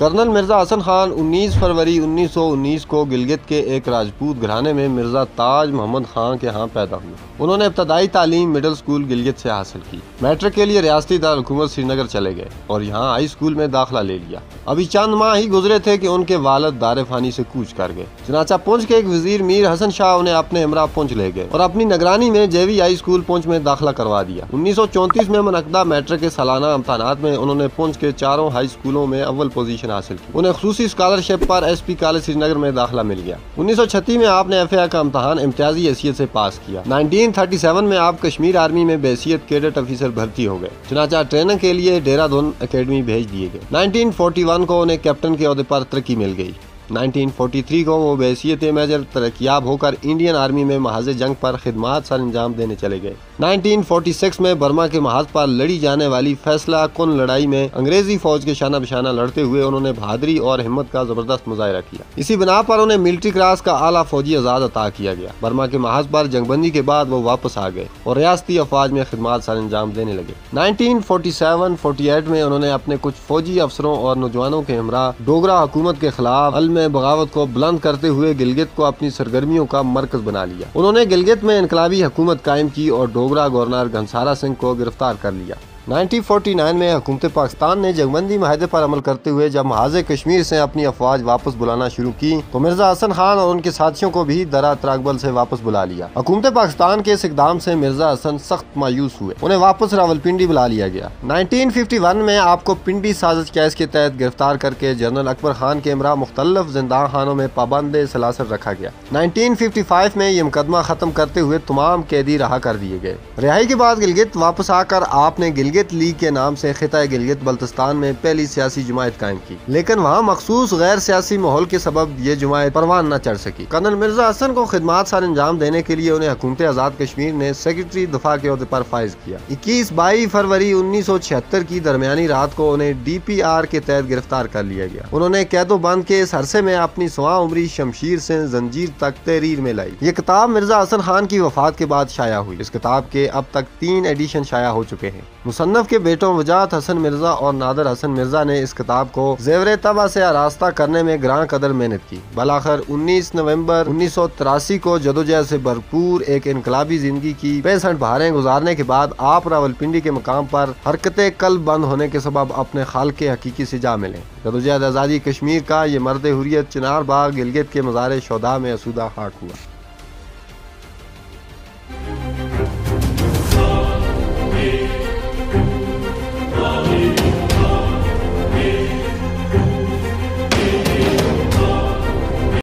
Colonel Mirza Hasan Khan 19 फरवरी 1919 को गिलगित के एक राजपूत घराने में मिर्जा ताज मोहम्मद खान के यहाँ पैदा हुए। उन्होंने इब्तदाई तालीम मिडिल स्कूल गिलगित से हासिल की। मैट्रिक के लिए रियासती दारकूमत श्रीनगर चले गए और यहाँ हाई स्कूल में दाखिला ले लिया। अभी चंद माह ही गुजरे थे कि उनके वालद दार फानी से कूच कर गए। चनाचा पुंछ के एक वजीर मीर हसन शाह उन्हें अपने हमरा पुंछ ले गए और अपनी निगरानी में जेवी हाई स्कूल पुंछ में दाखिला करवा दिया। 1934 में मुनक़दा मैट्रिक के सालाना इम्तहानात में उन्होंने पुंछ के चारों हाई स्कूलों में अव्वल पोजीशन हासिल की। उन्हें खुसूसी स्कॉलरशिप पर एसपी कॉलेज श्रीनगर में दाखिला मिल गया। 1936 में आपने FAI का इम्तहान इम्तियाजी हैसियत से पास किया। 1937 में आप कश्मीर आर्मी में बेसियत कैडेट ऑफिसर भर्ती हो गए। चुनाचा ट्रेनिंग के लिए देहरादून अकेडमी भेज दिए गए। 1941 को उन्हें कैप्टन के ओहदे पर तरक्की मिल गई। 1943 को वो बैसियत मेजर तरक्याब होकर इंडियन आर्मी में महाज जंग पर खिदमात सर अंजाम देने चले गए। 1946 में बर्मा के महाज पर लड़ी जाने वाली फैसला कुन लड़ाई में अंग्रेजी फौज के शाना बिशाना लड़ते हुए उन्होंने बहादुरी और हिम्मत का जबरदस्त मुजाहरा किया। इसी बिना पर उन्हें मिलिट्री क्रॉस का आला फौजी आजाद अता किया गया। बर्मा के महाज पर जंगबंदी के बाद वो वापस आ गए और रियासती अफवाज में खिदमात सर अंजाम देने लगे। 1947-48 में उन्होंने अपने कुछ फौजी अफसरों और नौजवानों के हमरा डोगरा हुकूमत के खिलाफ में बगावत को बुलंद करते हुए गिलगित को अपनी सरगर्मियों का मरकज बना लिया। उन्होंने गिलगित में इनकलाबी हुकूमत कायम की और डोगरा गवर्नर घनसारा सिंह को गिरफ्तार कर लिया। 1949 में हुकूमत पाकिस्तान ने जंगबंदी माहदे पर अमल करते हुए जब महाज कश्मीर से अपनी अफवाज वापस बुलाना शुरू की तो मिर्जा हसन खान और उनके साथियों को भी दरा त्राकबल से वापस बुला लिया। हुकूमत पाकिस्तान के इस इकदाम से मिर्जा हसन सख्त मायूस हुए। उन्हें वापस रावलपिंडी बुला लिया गया। 1951 में आपको पिंडी साजिश केस के तहत गिरफ्तार करके जनरल अकबर खान के हमरा मुख्तलिफ जिंदा खानों में पाबंद सलासर रखा गया। 1955 में ये मुकदमा खत्म करते हुए तमाम कैदी रहा कर दिए गए। रिहाई के बाद गिलगित वापस आकर आपने गिलगित लीग के नाम से खिताए गिलगित बल्तिस्तान में पहली सियासी जुमायत कायम की, लेकिन वहाँ मखसूस गैर सियासी माहौल के सबब ये जुमायत परवान न चढ़ सकी। कर्नल मिर्जा हसन को खिदमात सर अंजाम देने के लिए उन्हें हुकूमत आज़ाद कश्मीर ने सेक्रेटरी दफा के ओहदे पर फायज किया। 21-22 फरवरी 1976 की दरमियानी रात को उन्हें DPR के तहत गिरफ्तार कर लिया गया। उन्होंने कैदोबंद के इस अरसे में अपनी सवा उम्री शमशीर से जंजीर तक तहरीर में लाई। ये किताब मिर्जा हसन खान की वफात के बाद शाया हुई। इस किताब के अब तक 3 एडिशन शाया हो चुके हैं। मुसन्नफ के बेटों वजाहत हसन मिर्जा और नादर हसन मिर्जा ने इस किताब को जेवरे तबा से आरास्ता करने में ग्रां कदर मेहनत की। बलाखिर 19 नवंबर 1983 को जदोजहद से भरपूर एक इनकलाबी जिंदगी की 65 बहारें गुजारने के बाद आप रावलपिंडी के मकाम पर हरकते कल बंद होने के सबब अपने खाल के हकीकी से जा मिले। जदोजहद आज़ादी कश्मीर का ये मर्द हुर्रियत चिनार बाग गिलगित के मज़ार-ए-शोदा में आसूदा हाक हुआ।